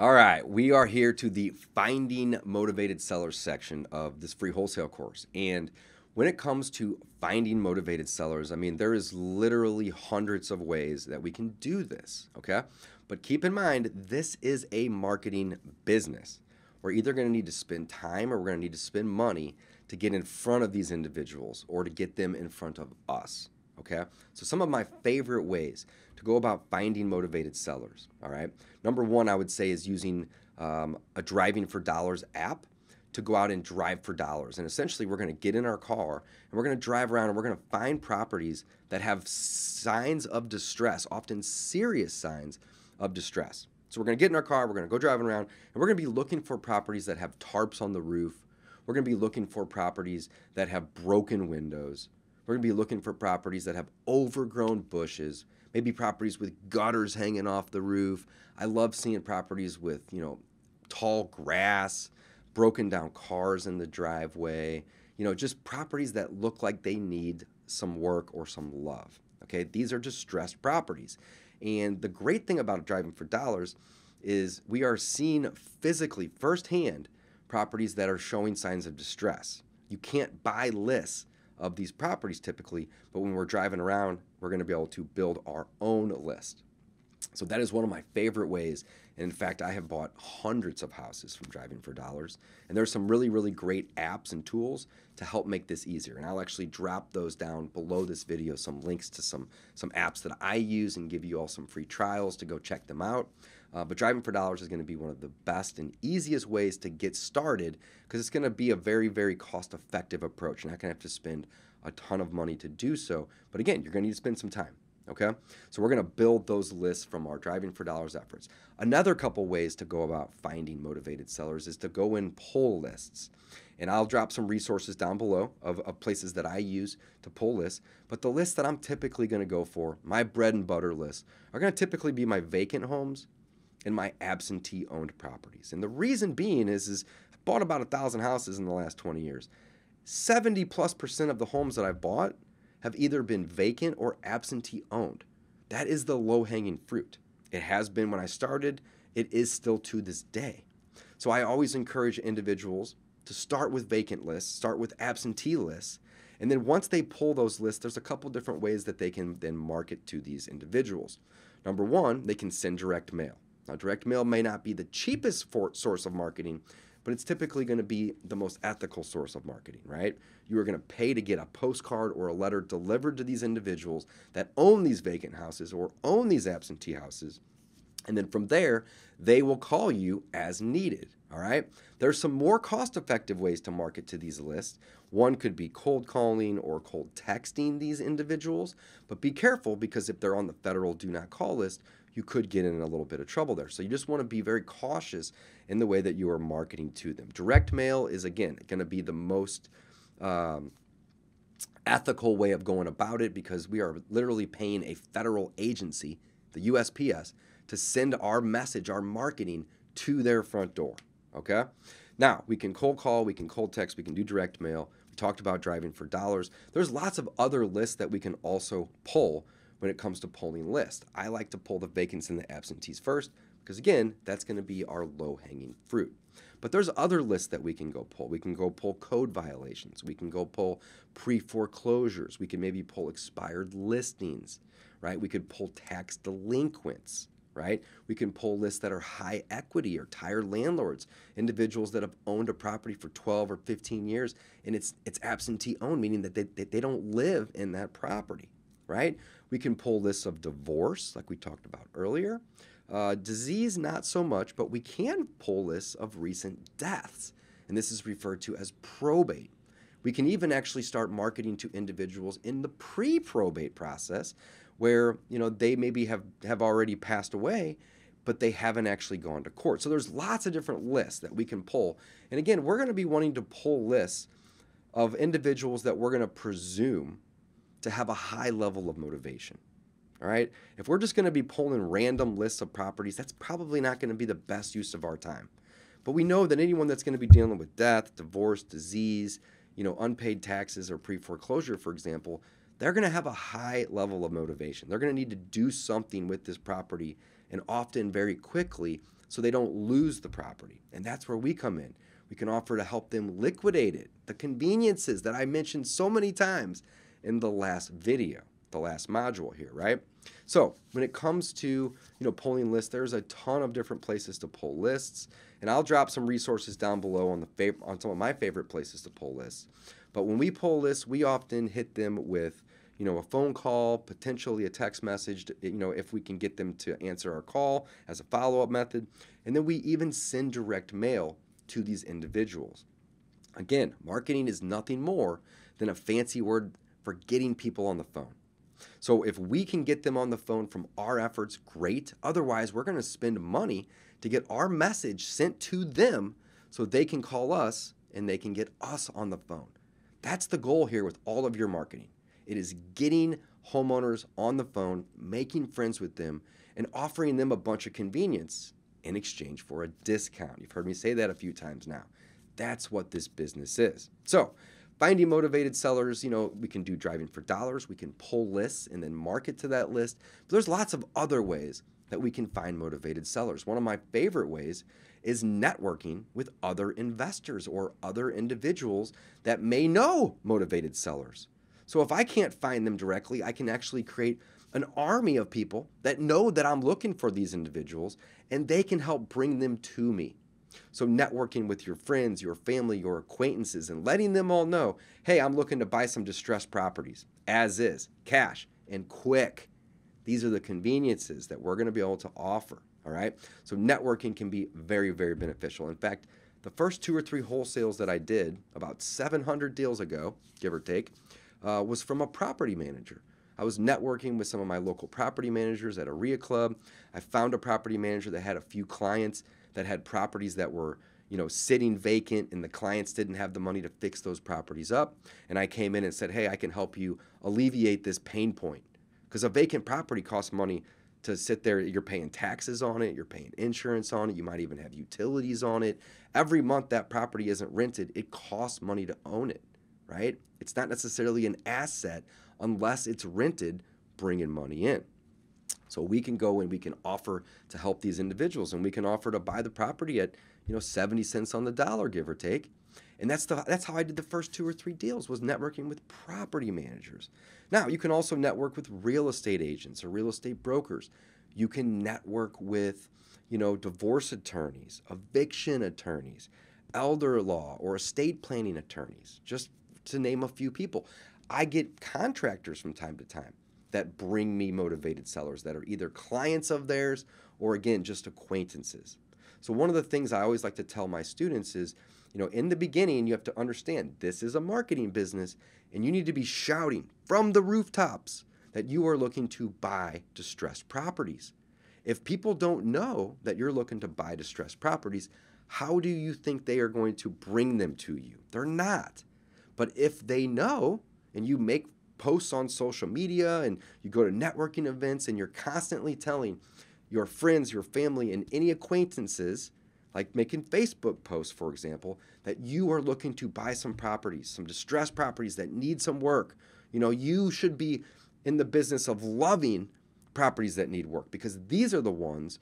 All right, we are here to the Finding Motivated Sellers section of this free wholesale course. And when it comes to finding motivated sellers, I mean, there is literally hundreds of ways that we can do this, okay? But keep in mind, this is a marketing business. We're either gonna need to spend time or we're gonna need to spend money to get in front of these individuals or to get them in front of us, okay? So some of my favorite ways to go about finding motivated sellers, all right? Number one, I would say is using a Driving for Dollars app to go out and drive for dollars. And essentially, we're gonna get in our car and we're gonna drive around and we're gonna find properties that have signs of distress, often serious signs of distress. So we're gonna get in our car, we're gonna go driving around, and we're gonna be looking for properties that have tarps on the roof. We're gonna be looking for properties that have broken windows. We're gonna be looking for properties that have overgrown bushes, maybe properties with gutters hanging off the roof. I love seeing properties with, you know, tall grass, broken down cars in the driveway, you know, just properties that look like they need some work or some love, okay? These are distressed properties. And the great thing about Driving for Dollars is we are seeing physically, firsthand, properties that are showing signs of distress. You can't buy lists of these properties typically, but when we're driving around, we're gonna be able to build our own list. So that is one of my favorite ways. And in fact, I have bought hundreds of houses from Driving for Dollars. And there's some really, really great apps and tools to help make this easier. And I'll actually drop those down below this video, some links to some apps that I use and give you all some free trials to go check them out. But Driving for Dollars is going to be one of the best and easiest ways to get started because it's going to be a very, very cost-effective approach. You're not going to have to spend a ton of money to do so. But again, you're going to need to spend some time. Okay, so we're going to build those lists from our Driving for Dollars efforts. Another couple ways to go about finding motivated sellers is to go and pull lists. And I'll drop some resources down below of places that I use to pull lists. But the lists that I'm typically going to go for, my bread and butter lists, are going to typically be my vacant homes and my absentee owned properties. And the reason being is I've bought about 1,000 houses in the last 20 years. 70+% of the homes that I've bought have either been vacant or absentee owned. That is the low-hanging fruit. It has been when I started, it is still to this day. So I always encourage individuals to start with vacant lists, start with absentee lists, and then once they pull those lists, there's a couple different ways that they can then market to these individuals. Number one, they can send direct mail. Now, direct mail may not be the cheapest source of marketing, but it's typically going to be the most ethical source of marketing, right? You are going to pay to get a postcard or a letter delivered to these individuals that own these vacant houses or own these absentee houses. And then from there, they will call you as needed, all right? There's some more cost-effective ways to market to these lists. One could be cold calling or cold texting these individuals, but be careful because if they're on the federal do not call list, you could get in a little bit of trouble there. So you just want to be very cautious in the way that you are marketing to them. Direct mail is, again, going to be the most ethical way of going about it because we are literally paying a federal agency, the USPS, to send our message, our marketing, to their front door, okay? Now, we can cold call, we can cold text, we can do direct mail. We talked about Driving for Dollars. There's lots of other lists that we can also pull when it comes to pulling lists. I like to pull the vacants and the absentees first because, again, that's going to be our low-hanging fruit. But there's other lists that we can go pull. We can go pull code violations. We can go pull pre-foreclosures. We can maybe pull expired listings, right? We could pull tax delinquents, right? We can pull lists that are high equity or tired landlords, individuals that have owned a property for 12 or 15 years, and it's absentee owned, meaning that they don't live in that property, right? We can pull lists of divorce, like we talked about earlier. Disease, not so much, but we can pull lists of recent deaths, and this is referred to as probate. We can even actually start marketing to individuals in the pre-probate process where, you know, they maybe have already passed away, but they haven't actually gone to court. So there's lots of different lists that we can pull. And again, we're going to be wanting to pull lists of individuals that we're going to presume to have a high level of motivation, all right? If we're just gonna be pulling random lists of properties, that's probably not gonna be the best use of our time. But we know that anyone that's gonna be dealing with death, divorce, disease, you know, unpaid taxes or pre-foreclosure, for example, they're gonna have a high level of motivation. They're gonna need to do something with this property and often very quickly so they don't lose the property. And that's where we come in. We can offer to help them liquidate it, the conveniences that I mentioned so many times in the last video, the last module here, right? So when it comes to, pulling lists, there's a ton of different places to pull lists, and I'll drop some resources down below on some of my favorite places to pull lists. But when we pull lists, we often hit them with, a phone call, potentially a text message, if we can get them to answer our call as a follow-up method, and then we even send direct mail to these individuals. Again, marketing is nothing more than a fancy word for getting people on the phone. So if we can get them on the phone from our efforts, great. Otherwise, we're going to spend money to get our message sent to them so they can call us and they can get us on the phone. That's the goal here with all of your marketing. It is getting homeowners on the phone, making friends with them, and offering them a bunch of convenience in exchange for a discount. You've heard me say that a few times now. That's what this business is. So finding motivated sellers, we can do driving for dollars, we can pull lists and then market to that list. But there's lots of other ways that we can find motivated sellers. One of my favorite ways is networking with other investors or other individuals that may know motivated sellers. So if I can't find them directly, I can actually create an army of people that know that I'm looking for these individuals, and they can help bring them to me. So networking with your friends, your family, your acquaintances, and letting them all know, hey, I'm looking to buy some distressed properties, as is, cash, and quick. These are the conveniences that we're going to be able to offer, all right? So networking can be very, very beneficial. In fact, the first 2 or 3 wholesales that I did about 700 deals ago, give or take, was from a property manager. I was networking with some of my local property managers at a REI club. I found a property manager that had a few clients that had properties that were, sitting vacant, and the clients didn't have the money to fix those properties up. And I came in and said, hey, I can help you alleviate this pain point. Because a vacant property costs money to sit there. You're paying taxes on it. You're paying insurance on it. You might even have utilities on it. Every month that property isn't rented. It costs money to own it, right? It's not necessarily an asset unless it's rented, bringing money in. So we can go and we can offer to help these individuals, and we can offer to buy the property at 70 cents on the dollar, give or take. And that's how I did the first 2 or 3 deals, was networking with property managers. Now, you can also network with real estate agents or real estate brokers. You can network with divorce attorneys, eviction attorneys, elder law or estate planning attorneys, just to name a few people. I get contractors from time to time that bring me motivated sellers that are either clients of theirs or, again, just acquaintances. So one of the things I always like to tell my students is, in the beginning, you have to understand this is a marketing business, and you need to be shouting from the rooftops that you are looking to buy distressed properties. If people don't know that you're looking to buy distressed properties, how do you think they are going to bring them to you? They're not. But if they know, and you make posts on social media and you go to networking events and you're constantly telling your friends, your family, and any acquaintances, like making Facebook posts, for example, that you are looking to buy some properties, some distressed properties that need some work. You should be in the business of loving properties that need work, because these are the ones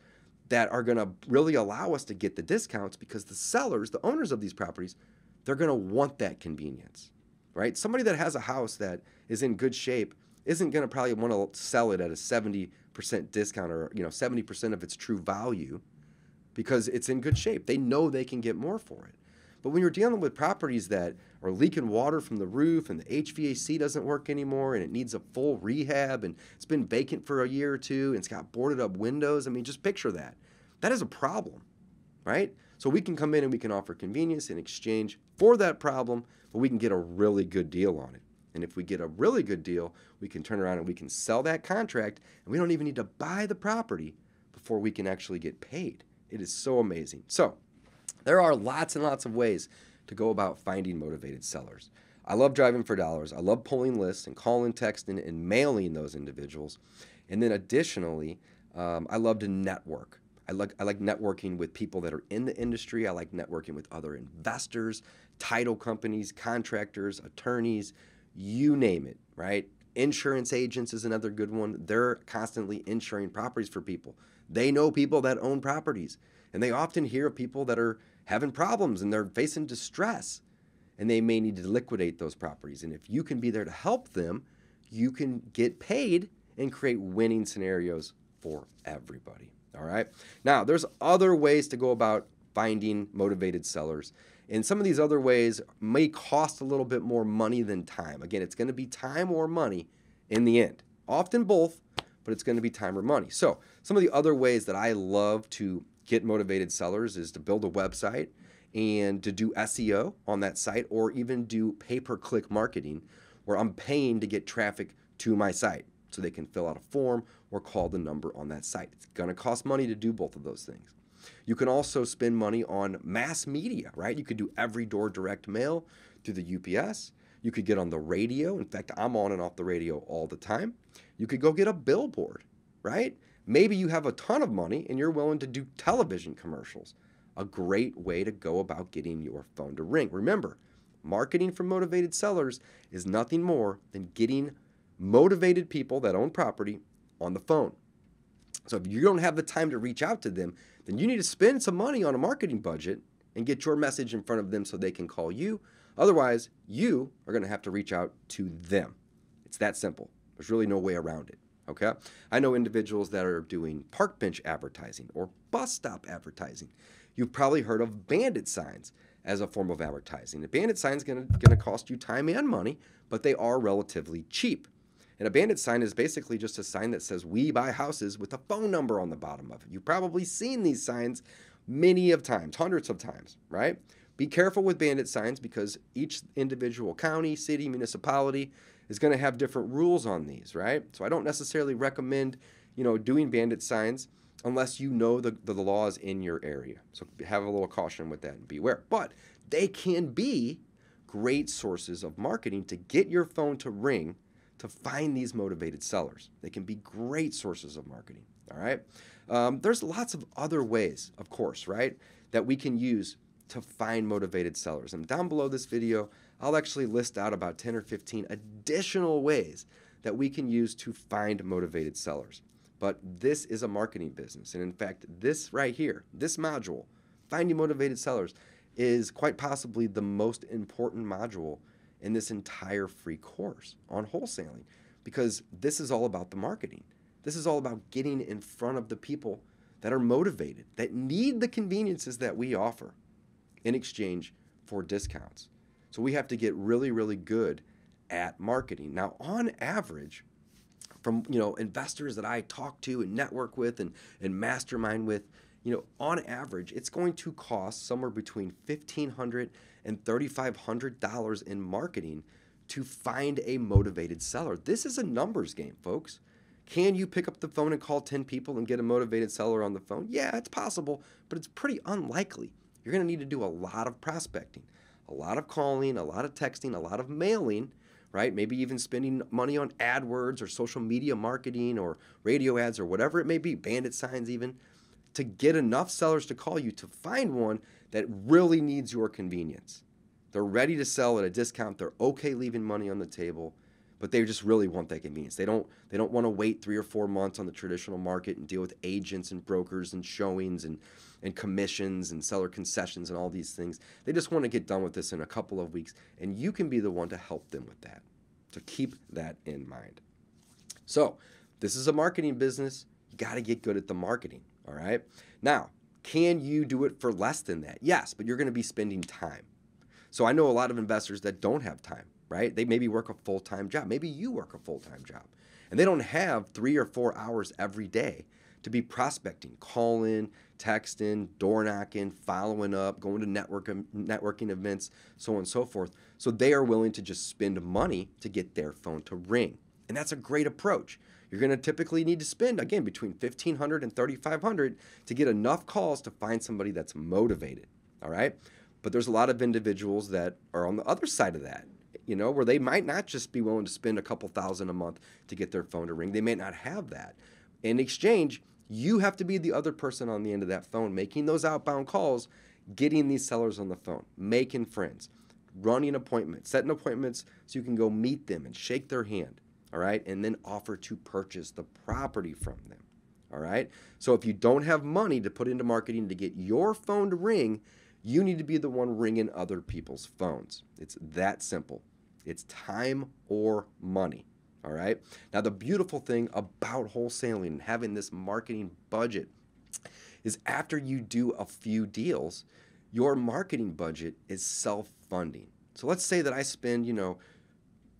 that are going to really allow us to get the discounts, because the sellers, the owners of these properties, they're going to want that convenience. Right? Somebody that has a house that is in good shape isn't going to probably want to sell it at a 70% discount or 70% of its true value, because it's in good shape. They know they can get more for it. But when you're dealing with properties that are leaking water from the roof and the HVAC doesn't work anymore and it needs a full rehab and it's been vacant for a year or two and it's got boarded up windows, I mean, just picture that. That is a problem, right? So we can come in and we can offer convenience in exchange for that problem, but we can get a really good deal on it. And if we get a really good deal, we can turn around and we can sell that contract, and we don't even need to buy the property before we can actually get paid. It is so amazing. So there are lots and lots of ways to go about finding motivated sellers. I love driving for dollars. I love pulling lists and calling, texting, and mailing those individuals. And then additionally, I love to network. I like networking with people that are in the industry. I like networking with other investors, title companies, contractors, attorneys, you name it, right? Insurance agents is another good one. They're constantly insuring properties for people. They know people that own properties, and they often hear of people that are having problems and they're facing distress, and they may need to liquidate those properties. And if you can be there to help them, you can get paid and create winning scenarios for everybody. All right. Now, there's other ways to go about finding motivated sellers. And some of these other ways may cost a little bit more money than time. Again, it's going to be time or money in the end. Often both, but it's going to be time or money. So some of the other ways that I love to get motivated sellers is to build a website and to do SEO on that site, or even do pay-per-click marketing where I'm paying to get traffic to my site so they can fill out a form or call the number on that site. It's going to cost money to do both of those things. You can also spend money on mass media, right? You could do every door direct mail through the UPS. You could get on the radio. In fact, I'm on and off the radio all the time. You could go get a billboard, right? Maybe you have a ton of money and you're willing to do television commercials. A great way to go about getting your phone to ring. Remember, marketing for motivated sellers is nothing more than getting motivated people that own property on the phone. So if you don't have the time to reach out to them, then you need to spend some money on a marketing budget and get your message in front of them so they can call you. Otherwise, you are going to have to reach out to them. It's that simple. There's really no way around it, okay? I know individuals that are doing park bench advertising or bus stop advertising. You've probably heard of bandit signs as a form of advertising. A bandit sign is going to cost you time and money, but they are relatively cheap. And a bandit sign is basically just a sign that says, "We buy houses," with a phone number on the bottom of it. You've probably seen these signs many of times, hundreds of times, right? Be careful with bandit signs because each individual county, city, municipality is going to have different rules on these, right? So I don't necessarily recommend, doing bandit signs unless you know the laws in your area. So have a little caution with that and beware. But they can be great sources of marketing to get your phone to ring to find these motivated sellers. They can be great sources of marketing, all right? There's lots of other ways, of course, right, that we can use to find motivated sellers. And down below this video, I'll actually list out about 10 or 15 additional ways that we can use to find motivated sellers. But this is a marketing business. And in fact, this right here, this module, finding motivated sellers, is quite possibly the most important module in this entire free course on wholesaling, because this is all about the marketing. This is all about getting in front of the people that are motivated, that need the conveniences that we offer in exchange for discounts. So we have to get really, really good at marketing. Now, on average, from investors that I talk to and network with and mastermind with, on average, it's going to cost somewhere between $1,500 and $3,500 in marketing to find a motivated seller. This is a numbers game, folks. Can you pick up the phone and call 10 people and get a motivated seller on the phone? Yeah, it's possible, but it's pretty unlikely. You're going to need to do a lot of prospecting, a lot of calling, a lot of texting, a lot of mailing, right? Maybe even spending money on AdWords or social media marketing or radio ads or whatever it may be, bandit signs even, to get enough sellers to call you to find one that really needs your convenience. They're ready to sell at a discount. They're okay leaving money on the table, but they just really want that convenience. They don't want to wait 3 or 4 months on the traditional market and deal with agents and brokers and showings and commissions and seller concessions and all these things. They just want to get done with this in a couple of weeks, and you can be the one to help them with that. So keep that in mind. So this is a marketing business. You got to get good at the marketing. All right. Now, can you do it for less than that? Yes, but you're going to be spending time. So I know a lot of investors that don't have time, right? They maybe work a full-time job. Maybe you work a full-time job, and they don't have 3 or 4 hours every day to be prospecting, calling, texting, door knocking, following up, going to networking events, so on and so forth. So they are willing to just spend money to get their phone to ring. And that's a great approach. You're going to typically need to spend, again, between $1,500 and $3,500 to get enough calls to find somebody that's motivated, all right? But there's a lot of individuals that are on the other side of that, where they might not just be willing to spend a couple thousand a month to get their phone to ring. They may not have that. In exchange, you have to be the other person on the end of that phone, making those outbound calls, getting these sellers on the phone, making friends, running appointments, setting appointments so you can go meet them and shake their hand. All right, and then offer to purchase the property from them. all right? So if you don't have money to put into marketing to get your phone to ring, you need to be the one ringing other people's phones. It's that simple. It's time or money, all right? Now, the beautiful thing about wholesaling and having this marketing budget is after you do a few deals, your marketing budget is self-funding. So let's say that I spend, you know,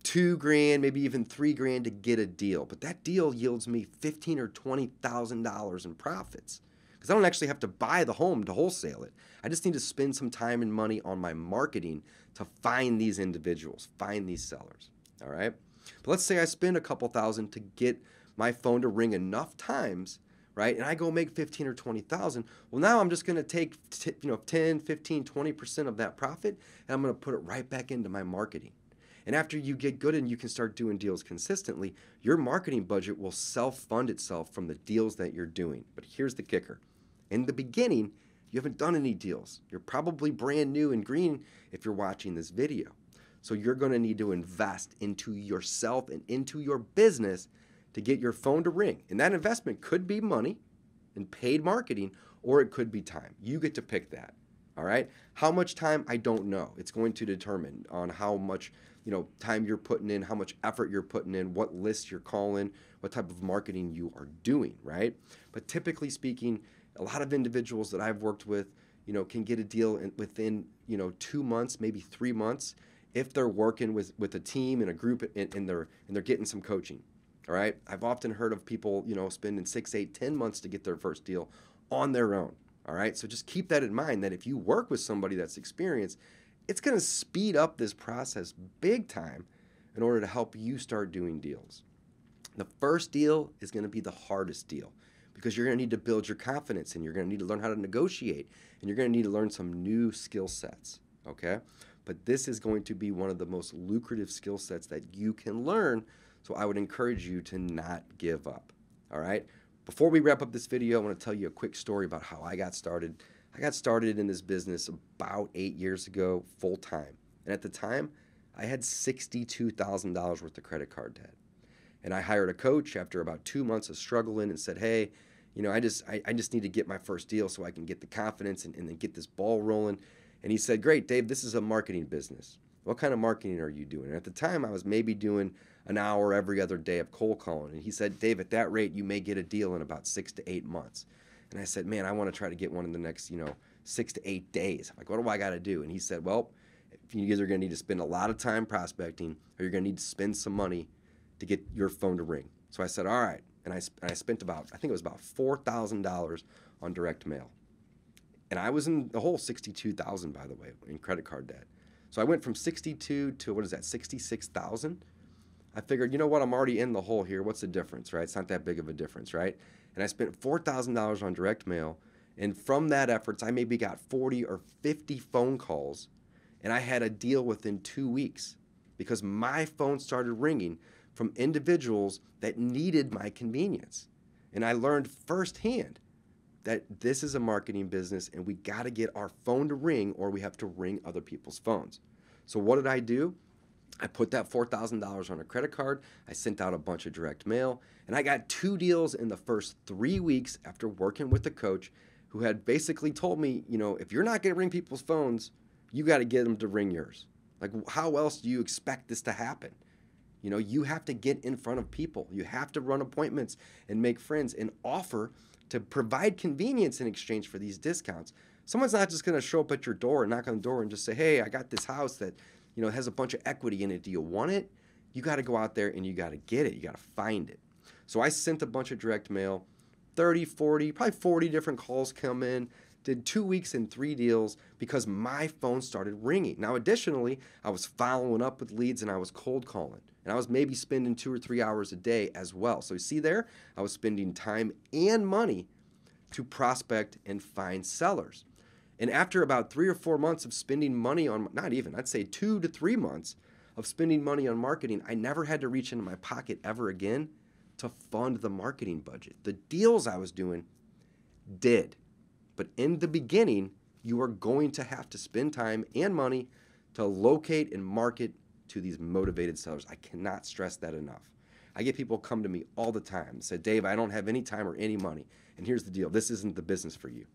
$2 grand, maybe even $3 grand to get a deal, but that deal yields me $15,000 or $20,000 in profits because I don't actually have to buy the home to wholesale it. I just need to spend some time and money on my marketing to find these individuals, find these sellers, all right? But let's say I spend a couple thousand to get my phone to ring enough times, right? And I go make $15,000 or $20,000. Well, now I'm just going to take 10, 15, 20% of that profit, and I'm going to put it right back into my marketing. And after you get good and you can start doing deals consistently, your marketing budget will self-fund itself from the deals that you're doing. But here's the kicker. In the beginning, you haven't done any deals. You're probably brand new and green if you're watching this video. So you're going to need to invest into yourself and into your business to get your phone to ring. And that investment could be money and paid marketing, or it could be time. You get to pick that. All right. How much time? I don't know. It's going to determine on how much, you know, time you're putting in, how much effort you're putting in, what lists you're calling, what type of marketing you are doing, right? But typically speaking, a lot of individuals that I've worked with, you know, can get a deal within, you know, 2 months, maybe 3 months, if they're working with a team and a group and they're getting some coaching. All right. I've often heard of people, you know, spending 6, 8, 10 months to get their first deal on their own. All right, so just keep that in mind, that if you work with somebody that's experienced, it's going to speed up this process big time in order to help you start doing deals. The first deal is going to be the hardest deal because you're going to need to build your confidence, and you're going to need to learn how to negotiate, and you're going to need to learn some new skill sets, okay? But this is going to be one of the most lucrative skill sets that you can learn, so I would encourage you to not give up, all right? Before we wrap up this video, I want to tell you a quick story about how I got started. I got started in this business about 8 years ago, full-time. And at the time, I had $62,000 worth of credit card debt. And I hired a coach after about 2 months of struggling and said, hey, you know, I just need to get my first deal so I can get the confidence and then get this ball rolling. And he said, great, Dave, this is a marketing business. What kind of marketing are you doing? And at the time, I was maybe doing an hour every other day of cold calling. And he said, Dave, at that rate, you may get a deal in about 6 to 8 months. And I said, man, I want to try to get one in the next, you know, 6 to 8 days. I'm like, what do I got to do? And he said, well, you guys are going to need to spend a lot of time prospecting, or you're going to need to spend some money to get your phone to ring. So I said, all right. And I spent about, I think it was about $4,000 on direct mail. And I was in the hole $62,000, by the way, in credit card debt. So I went from 62 to, what is that, 66,000. I figured, you know what, I'm already in the hole here. What's the difference, right? It's not that big of a difference, right? And I spent $4,000 on direct mail. And from that efforts, I maybe got 40 or 50 phone calls. And I had a deal within 2 weeks because my phone started ringing from individuals that needed my convenience. And I learned firsthand that this is a marketing business and we got to get our phone to ring, or we have to ring other people's phones. So what did I do? I put that $4,000 on a credit card. I sent out a bunch of direct mail, and I got 2 deals in the first 3 weeks after working with a coach who had basically told me, you know, if you're not going to ring people's phones, you got to get them to ring yours. Like, how else do you expect this to happen? You know, you have to get in front of people. You have to run appointments and make friends and offer to provide convenience in exchange for these discounts. Someone's not just going to show up at your door and knock on the door and just say, hey, I got this house that, you know, has a bunch of equity in it. Do you want it? You got to go out there and you got to get it. You got to find it. So I sent a bunch of direct mail, 30, 40, probably 40 different calls come in, did 2 weeks and 3 deals because my phone started ringing. Now, additionally, I was following up with leads and I was cold calling. And I was maybe spending 2 or 3 hours a day as well. So you see there, I was spending time and money to prospect and find sellers. And after about 3 or 4 months of spending money on, not even, I'd say 2 to 3 months of spending money on marketing, I never had to reach into my pocket ever again to fund the marketing budget. The deals I was doing did. But in the beginning, you are going to have to spend time and money to locate and market to these motivated sellers. I cannot stress that enough. I get people come to me all the time and say, Dave, I don't have any time or any money. And here's the deal. This isn't the business for you.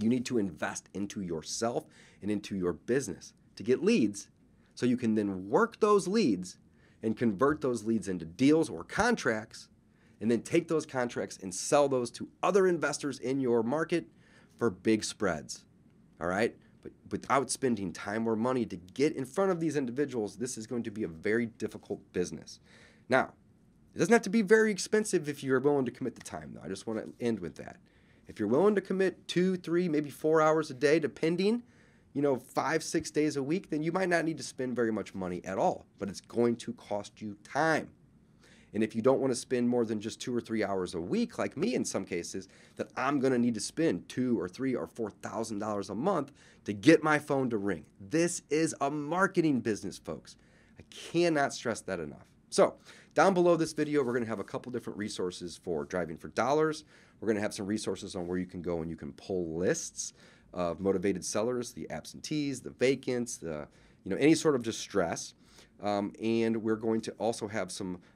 You need to invest into yourself and into your business to get leads so you can then work those leads and convert those leads into deals or contracts, and then take those contracts and sell those to other investors in your market for big spreads. All right? But without spending time or money to get in front of these individuals, this is going to be a very difficult business. Now, it doesn't have to be very expensive if you're willing to commit the time, though. I just want to end with that. If you're willing to commit 2, 3, maybe 4 hours a day, depending, 5, 6 days a week, then you might not need to spend very much money at all, but it's going to cost you time. And if you don't want to spend more than just 2 or 3 hours a week, like me in some cases, that I'm going to need to spend $2,000 or $3,000 or $4,000 a month to get my phone to ring. This is a marketing business, folks. I cannot stress that enough. So down below this video, we're going to have a couple different resources for driving for dollars. We're going to have some resources on where you can go and you can pull lists of motivated sellers, the absentees, the vacants, the any sort of distress. And we're going to also have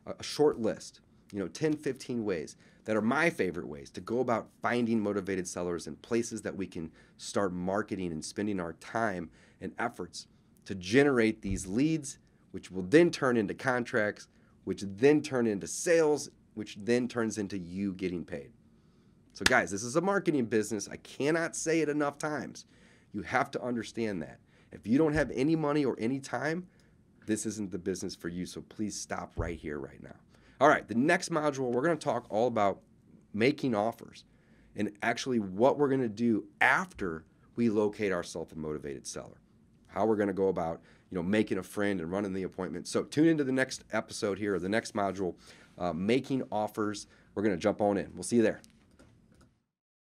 a short list, 10, 15 ways that are my favorite ways to go about finding motivated sellers and places that we can start marketing and spending our time and efforts to generate these leads, which will then turn into contracts, which then turn into sales, which then turns into you getting paid. So guys, this is a marketing business. I cannot say it enough times. You have to understand that. If you don't have any money or any time, this isn't the business for you, so please stop right here, right now. All right, the next module, we're going to talk all about making offers and actually what we're going to do after we locate ourselves a motivated seller, how we're going to go about making a friend and running the appointment. So tune into the next episode here, or the next module, making offers. We're going to jump on in. We'll see you there.